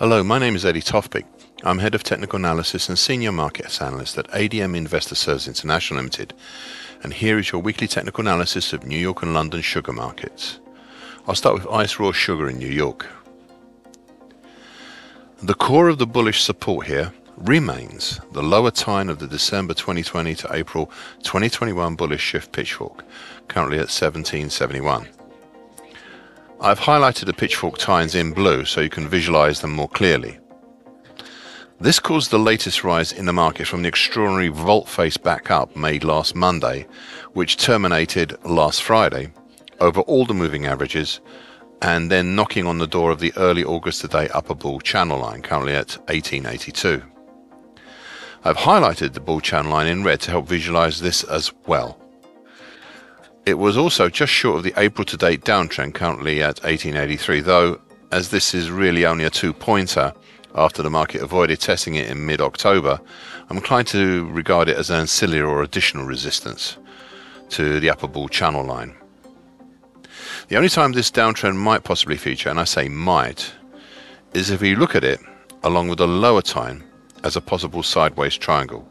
Hello, my name is Eddie Tofpik. I'm Head of Technical Analysis and Senior Markets Analyst at ADM Investor Services International Limited, and here is your weekly technical analysis of New York and London sugar markets. I'll start with Ice Raw Sugar in New York. The core of the bullish support here remains the lower tine of the December 2020 to April 2021 bullish shift pitchfork, currently at 1771. I've highlighted the pitchfork tines in blue so you can visualize them more clearly. This caused the latest rise in the market from the extraordinary vault face back up made last Monday, which terminated last Friday over all the moving averages and then knocking on the door of the early August today upper bull channel line, currently at 1882. I've highlighted the bull channel line in red to help visualize this as well. It was also just short of the April to date downtrend, currently at 1883, though as this is really only a two-pointer after the market avoided testing it in mid-October, I'm inclined to regard it as an ancillary or additional resistance to the upper bull channel line. The only time this downtrend might possibly feature, and I say might, is if you look at it along with the lower time as a possible sideways triangle.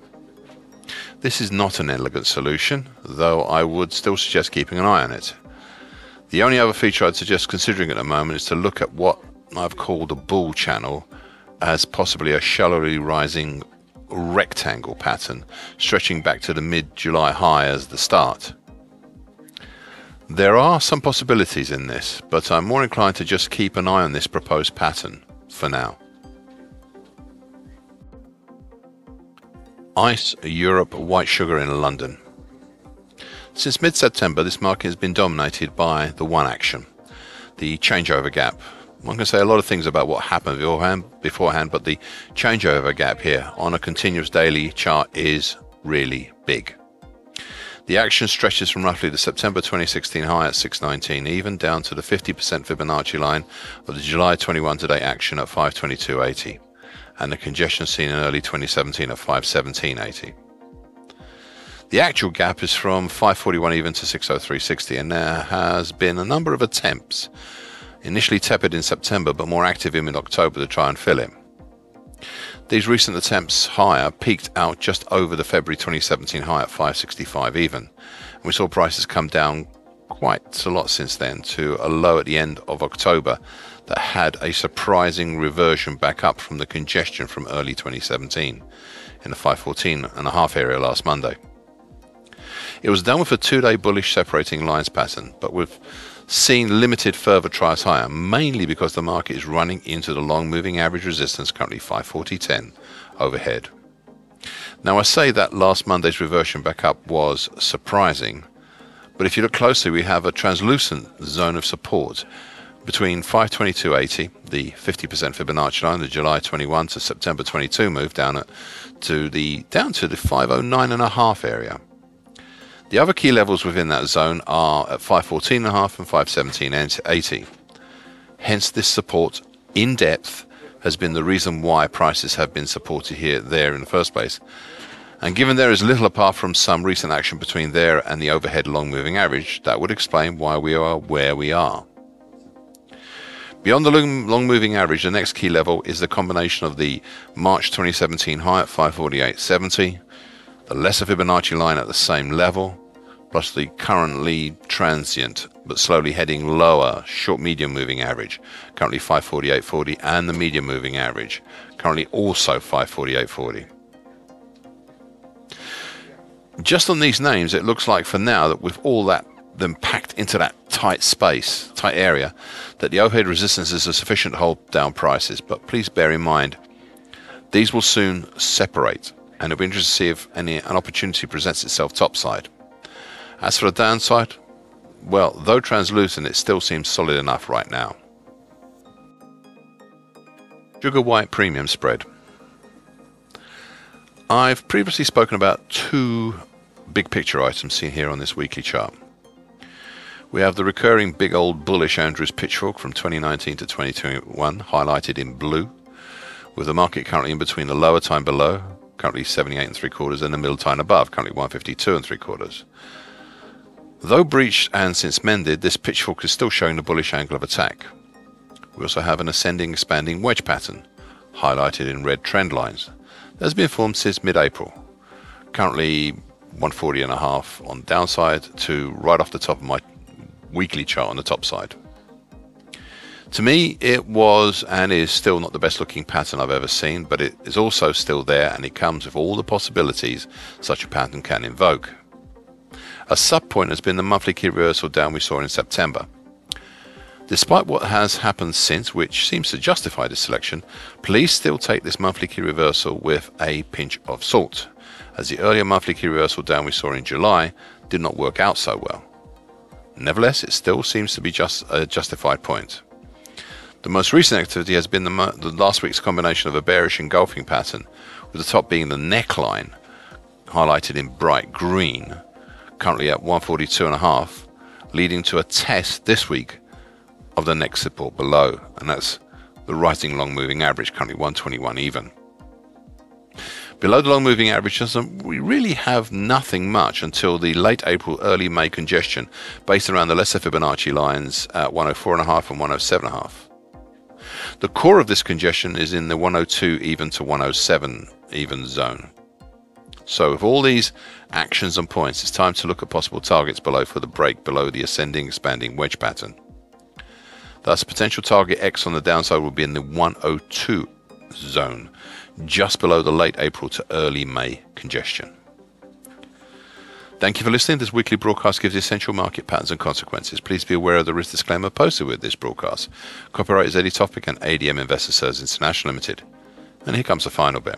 This is not an elegant solution, though I would still suggest keeping an eye on it. The only other feature I'd suggest considering at the moment is to look at what I've called a bull channel as possibly a shallowly rising rectangle pattern stretching back to the mid-July high as the start. There are some possibilities in this, but I'm more inclined to just keep an eye on this proposed pattern for now. Ice Europe White Sugar in London. Since mid-September, this market has been dominated by the one action, the changeover gap. One can say a lot of things about what happened beforehand, but the changeover gap here on a continuous daily chart is really big. The action stretches from roughly the September 2016 high at 619 even down to the 50% Fibonacci line of the July 21 today action at 522.80 and the congestion seen in early 2017 at 517.80. The actual gap is from 541 even to 603.60, and there has been a number of attempts, initially tepid in September but more active in mid-October, to try and fill it. These recent attempts higher peaked out just over the February 2017 high at 565 even, and we saw prices come down quite a lot since then to a low at the end of October that had a surprising reversion back up from the congestion from early 2017 in the 514.5 area last Monday. It was done with a two-day bullish separating lines pattern, but we've seen limited further tries higher, mainly because the market is running into the long moving average resistance, currently 540.10 overhead. Now, I say that last Monday's reversion back up was surprising, but if you look closely, we have a translucent zone of support between 522.80, the 50% Fibonacci line, the July 21 to September 22 move down to the 509.5 area. The other key levels within that zone are at 514.5 and 517.80. Hence, this support in depth has been the reason why prices have been supported there in the first place. And given there is little apart from some recent action between there and the overhead long moving average, that would explain why we are where we are. Beyond the long moving average, the next key level is the combination of the March 2017 high at 548.70, the lesser Fibonacci line at the same level, plus the currently transient but slowly heading lower short medium moving average, currently 548.40, and the medium moving average, currently also 548.40. Just on these names, it looks like for now that with all that them packed into that tight area, that the overhead resistances are sufficient to hold down prices. But please bear in mind, these will soon separate, and it'll be interesting to see if an opportunity presents itself topside. As for the downside, well, though translucent, it still seems solid enough right now. Sugar White Premium Spread. I've previously spoken about two big picture items seen here on this weekly chart. We have the recurring big old bullish Andrews pitchfork from 2019 to 2021, highlighted in blue, with the market currently in between the lower time below, currently 78 and 3/4, and the middle tine above, currently 152 and 3/4. Though breached and since mended, this pitchfork is still showing the bullish angle of attack. We also have an ascending expanding wedge pattern highlighted in red trend lines, that has been formed since mid-April. Currently 140.5 on downside to right off the top of my weekly chart on the top side. To me, it was and is still not the best looking pattern I've ever seen, but it is also still there, and it comes with all the possibilities such a pattern can invoke. A sub-point has been the monthly key reversal down we saw in September. Despite what has happened since, which seems to justify this selection, please still take this monthly key reversal with a pinch of salt, as the earlier monthly key reversal down we saw in July did not work out so well. Nevertheless, it still seems to be just a justified point. The most recent activity has been the last week's combination of a bearish engulfing pattern, with the top being the neckline, highlighted in bright green, currently at 142.5, leading to a test this week of the next support below, and that's the rising long moving average, currently 121 even. Below the long moving average, we really have nothing much until the late April, early May congestion based around the lesser Fibonacci lines at 104.5 and 107.5. The core of this congestion is in the 102 even to 107 even zone. So with all these actions and points, it's time to look at possible targets below for the break below the ascending expanding wedge pattern. Thus, potential target X on the downside will be in the 102 zone, just below the late April to early May congestion. Thank you for listening. This weekly broadcast gives essential market patterns and consequences. Please be aware of the risk disclaimer posted with this broadcast. Copyright is Eddie Tofpik and ADM Investor Services International Limited. And here comes the final bit.